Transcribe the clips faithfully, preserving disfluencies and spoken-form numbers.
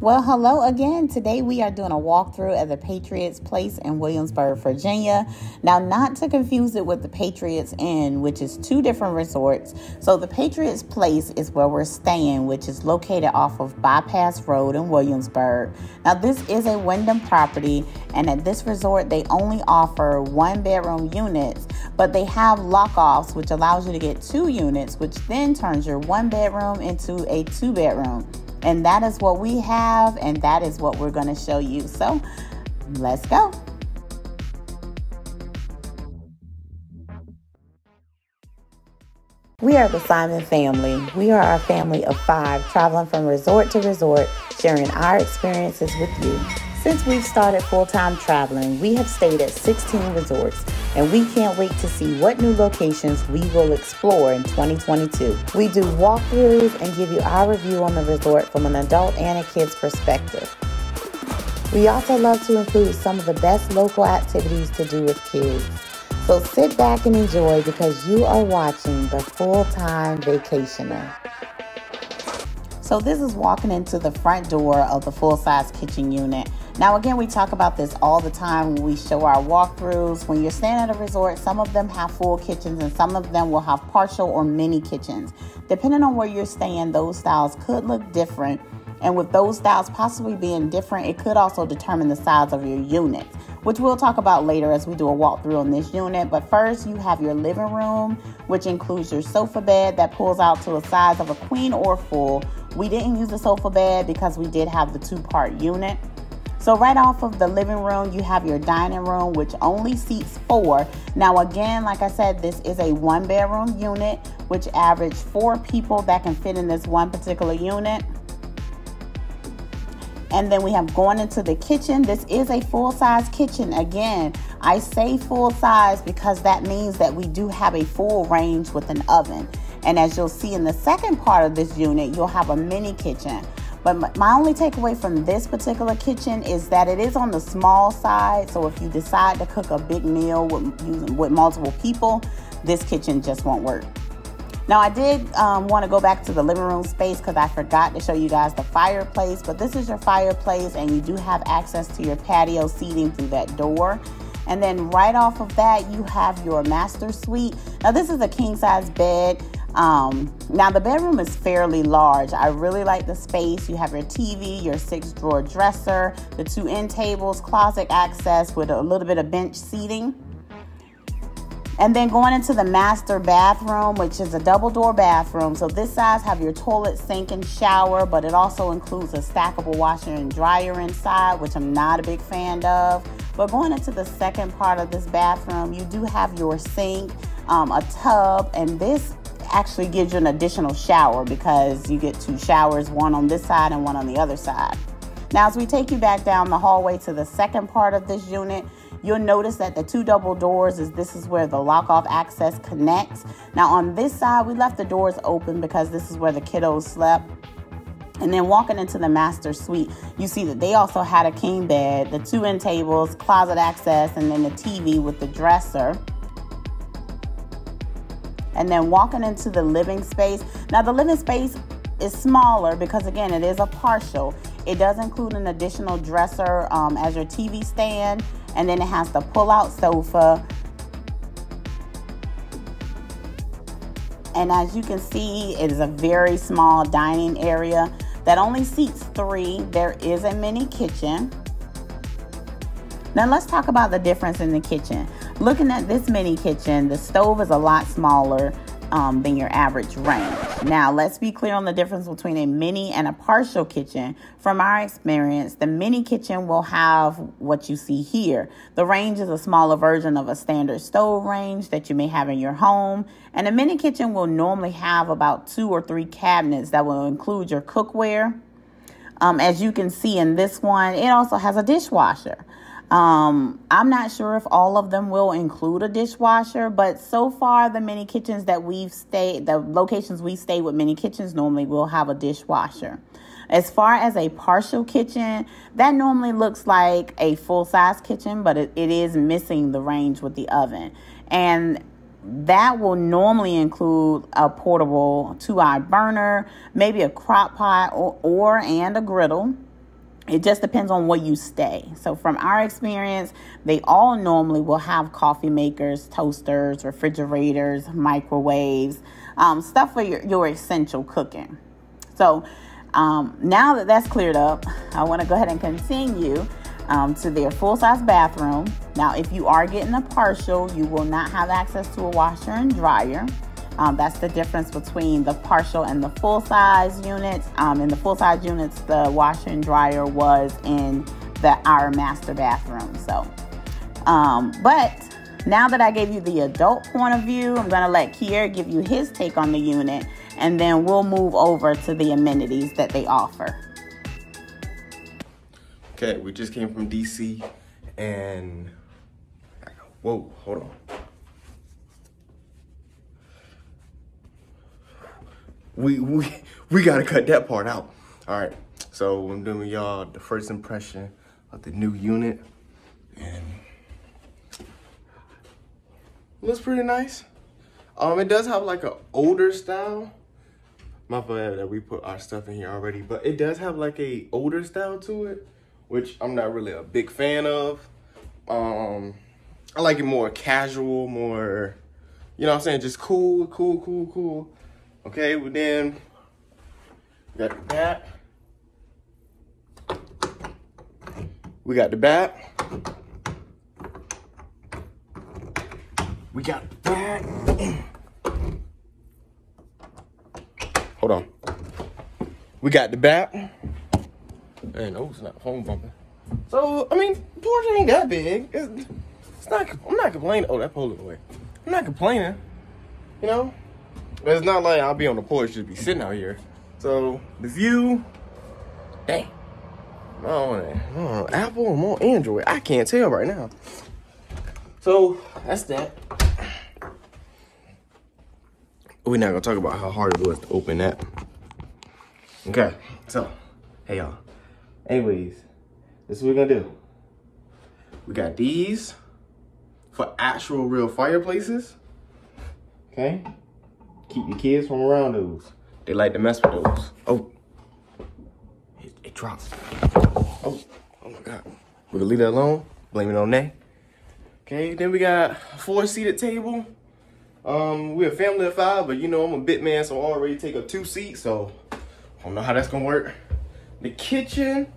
Well, hello again. Today we are doing a walkthrough at the Patriots Place in Williamsburg, Virginia. Now, not to confuse it with the Patriots Inn, which is two different resorts. So the Patriots Place is where we're staying, which is located off of Bypass Road in Williamsburg. Now, this is a Wyndham property, and at this resort, they only offer one bedroom units, but they have lock-offs, which allows you to get two units, which then turns your one bedroom into a two bedroom. And that is what we have, and that is what we're going to show you. So let's go. We are the Simon family. We are a family of five, traveling from resort to resort, sharing our experiences with you. Since we've started full-time traveling, we have stayed at sixteen resorts, and we can't wait to see what new locations we will explore in twenty twenty-two. We do walkthroughs and give you our review on the resort from an adult and a kid's perspective. We also love to include some of the best local activities to do with kids. So sit back and enjoy, because you are watching The Full-Time Vacationer. So this is walking into the front door of the full-size kitchen unit. Now, again, we talk about this all the time when we show our walkthroughs. When you're staying at a resort, some of them have full kitchens and some of them will have partial or mini kitchens. Depending on where you're staying, those styles could look different. And with those styles possibly being different, it could also determine the size of your units, which we'll talk about later as we do a walkthrough on this unit. But first, you have your living room, which includes your sofa bed that pulls out to a size of a queen or full. We didn't use the sofa bed because we did have the two-part unit. So right off of the living room, you have your dining room, which only seats four. Now, again, like I said, this is a one-bedroom unit, which averaged four people that can fit in this one particular unit. And then we have going into the kitchen. This is a full-size kitchen. Again, I say full-size because that means that we do have a full range with an oven. And as you'll see in the second part of this unit, you'll have a mini kitchen. But my only takeaway from this particular kitchen is that it is on the small side. So if you decide to cook a big meal with, with multiple people, this kitchen just won't work. Now, I did um, want to go back to the living room space because I forgot to show you guys the fireplace. But this is your fireplace, and you do have access to your patio seating through that door. And then right off of that, you have your master suite. Now, this is a king-size bed. Um, now, the bedroom is fairly large. I really like the space. You have your T V, your six-drawer dresser, the two end tables, closet access with a little bit of bench seating. And then going into the master bathroom, which is a double-door bathroom. So this size have your toilet, sink, and shower, but it also includes a stackable washer and dryer inside, which I'm not a big fan of. But going into the second part of this bathroom, you do have your sink, um, a tub, and this actually gives you an additional shower because you get two showers, one on this side and one on the other side. Now, as we take you back down the hallway to the second part of this unit, you'll notice that the two double doors is this is where the lock-off access connects. Now, on this side, we left the doors open because this is where the kiddos slept. And then walking into the master suite, you see that they also had a king bed, the two end tables, closet access, and then the T V with the dresser. And then walking into the living space. Now, the living space is smaller because, again, it is a partial. It does include an additional dresser um, as your T V stand. And then it has the pull-out sofa. And as you can see, it is a very small dining area that only seats three. There is a mini kitchen. Now, let's talk about the difference in the kitchen. Looking at this mini kitchen, the stove is a lot smaller um, than your average range. Now, let's be clear on the difference between a mini and a partial kitchen. From our experience, the mini kitchen will have what you see here. The range is a smaller version of a standard stove range that you may have in your home. And a mini kitchen will normally have about two or three cabinets that will include your cookware. Um, as you can see in this one, it also has a dishwasher. Um, I'm not sure if all of them will include a dishwasher, but so far the mini kitchens that we've stayed, the locations we stay with mini kitchens normally will have a dishwasher. As far as a partial kitchen, that normally looks like a full-size kitchen, but it, it is missing the range with the oven. And that will normally include a portable two-eye burner, maybe a crock pot or, or and a griddle. It just depends on where you stay. So from our experience, they all normally will have coffee makers, toasters, refrigerators, microwaves, um, stuff for your, your essential cooking. So um, now that that's cleared up, I want to go ahead and continue um, to their full-size bathroom. Now, if you are getting a partial, you will not have access to a washer and dryer. Um, that's the difference between the partial and the full-size units. Um, in the full-size units, the washer and dryer was in the our master bathroom. So, um, but now that I gave you the adult point of view, I'm going to let Kier give you his take on the unit, and then we'll move over to the amenities that they offer. Okay, we just came from D C, and whoa, hold on. We, we we gotta cut that part out. All right, so I'm doing y'all the first impression of the new unit, and it looks pretty nice. Um, it does have like an older style. My bad that we put our stuff in here already, but it does have like a older style to it, which I'm not really a big fan of. Um, I like it more casual, more, you know what I'm saying, just cool, cool, cool, cool. Okay, well then, we got the bat. We got the bat. We got the bat. Hold on. We got the bat. And oh, it's not phone bumping. So, I mean, the porch ain't that big. It's, it's not, I'm not complaining. Oh, that pole away. I'm not complaining, you know? But it's not like I'll be on the porch, just be sitting out here. So, the view, dang. I'm on, I'm on Apple, I'm on Android. I can't tell right now. So, that's that. We're not gonna talk about how hard it was to open that. Okay, so, hey y'all. Anyways, this is what we're gonna do. We got these for actual real fireplaces, okay? Keep your kids from around those. They like to mess with those. Oh, it, it drops. Oh, oh my God. We're gonna leave that alone. Blame it on that. Okay, then we got a four-seated table. Um, we're a family of five, but you know I'm a bit man, so I already take up two seats, so I don't know how that's gonna work. The kitchen,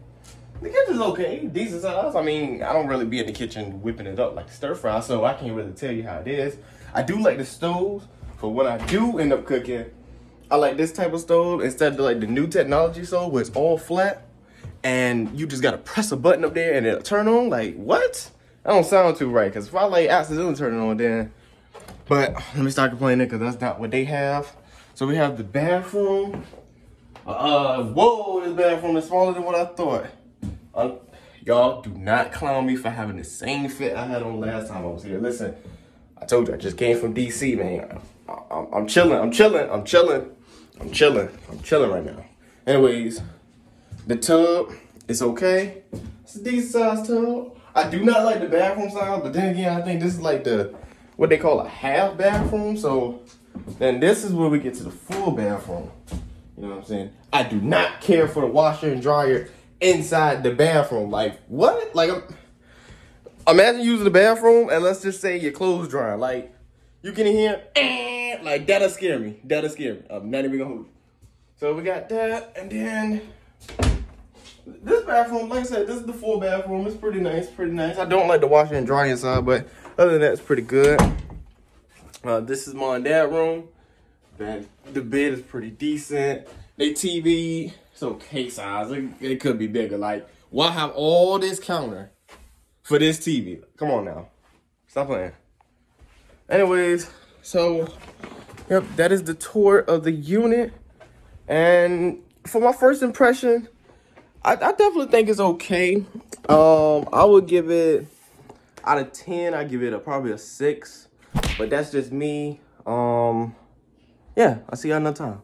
the kitchen's okay, decent size. I mean, I don't really be in the kitchen whipping it up like stir fry, so I can't really tell you how it is. I do like the stoves. But when I do end up cooking, I like this type of stove instead of like the new technology stove where it's all flat and you just gotta press a button up there and it'll turn on. Like, what? That don't sound too right, because if I like accidentally turn it on, then. But let me stop complaining because that's not what they have. So we have the bathroom. Uh, whoa, this bathroom is smaller than what I thought. Uh, y'all do not clown me for having the same fit I had on last time I was here. Listen, I told you I just came from D C, man. I'm chilling, I'm chilling, I'm chilling, I'm chilling, I'm chilling right now. Anyways, the tub is okay. It's a decent sized tub. I do not like the bathroom size, but then again, I think this is like the, what they call a half bathroom. So then this is where we get to the full bathroom. You know what I'm saying? I do not care for the washer and dryer inside the bathroom. Like, what? Like, I'm, imagine using the bathroom and let's just say your clothes drying. Like, you can hear, eh, like, that'll scare me. That'll scare me. I'm not even gonna hold you. So we got that, and then this bathroom, like I said, this is the full bathroom. It's pretty nice, pretty nice. I don't like the washer and dryer inside, but other than that, it's pretty good. Uh, this is mom and dad's room. That, the bed is pretty decent. They T V, it's okay size. It, it could be bigger. Like, why have all this counter for this T V? Come on now. Stop playing. Anyways, so, yep, that is the tour of the unit. And for my first impression, I, I definitely think it's okay. Um, I would give it, out of ten, I give it a, probably a six. But that's just me. Um, yeah, I'll see y'all another time.